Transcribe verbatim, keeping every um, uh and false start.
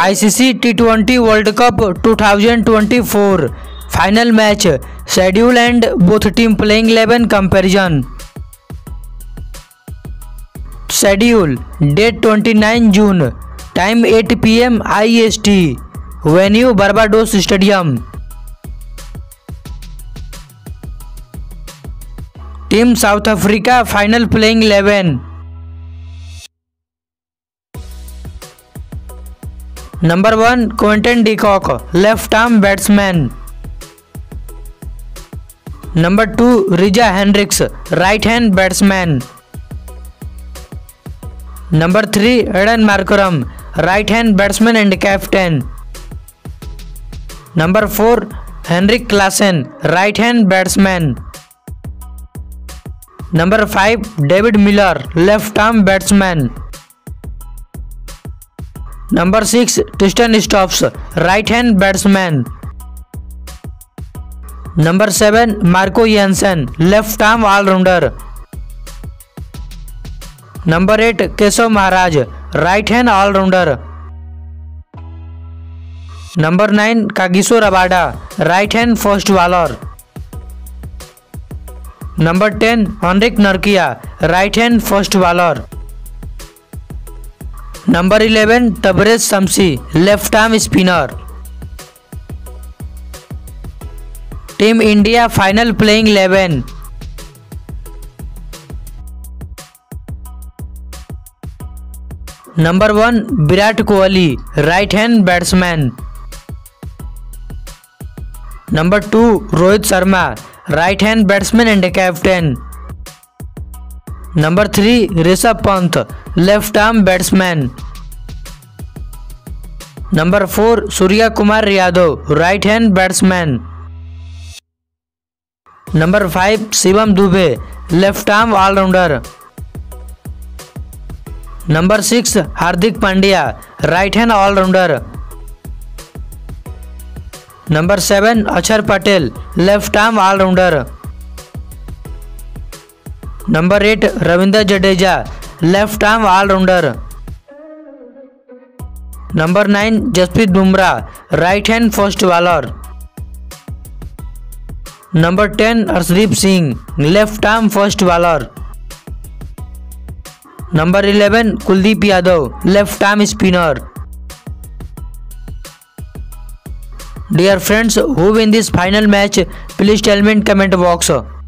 ICC T twenty world cup two thousand twenty four final match schedule and both team playing eleven comparison. Schedule date उनतीस June, time at P M I S T, venue Barbados stadium. Team South Africa final playing eleven. Number one Quinton de Kock, left arm batsman. Number two Reeza Hendricks, right hand batsman. Number three Aiden Markram, right hand batsman and captain. Number four Heinrich Klaasen, right hand batsman. Number five David Miller, left arm batsman. Number six Tristan Stubbs, right hand batsman. Number seven Marco Jansen, left arm allrounder. Number eight Keshav Maharaj, right hand allrounder. Number nine Kagiso Rabada, right hand fast bowler. Number ten Anrich Nortje, right hand fast bowler. Number eleven Tabraiz Shamsi, left arm spinner. Team India final playing eleven. Number one Virat Kohli, right hand batsman. Number two Rohit Sharma, right hand batsman and captain. Number three Rishabh Pant, left arm batsman. Number four Suryakumar Yadav, right hand batsman. Number five Shivam Dube, left arm allrounder. Number six Hardik Pandya, right hand allrounder. Number seven Axar Patel, left arm allrounder. Number eight Ravindra Jadeja, left arm allrounder. Number nine Jasprit Bumrah, right hand fast bowler. Number ten Arshdeep Singh, left arm fast bowler. Number eleven Kuldeep Yadav, left arm spinner. Dear friends, who win this final match? Please tell me in comment box.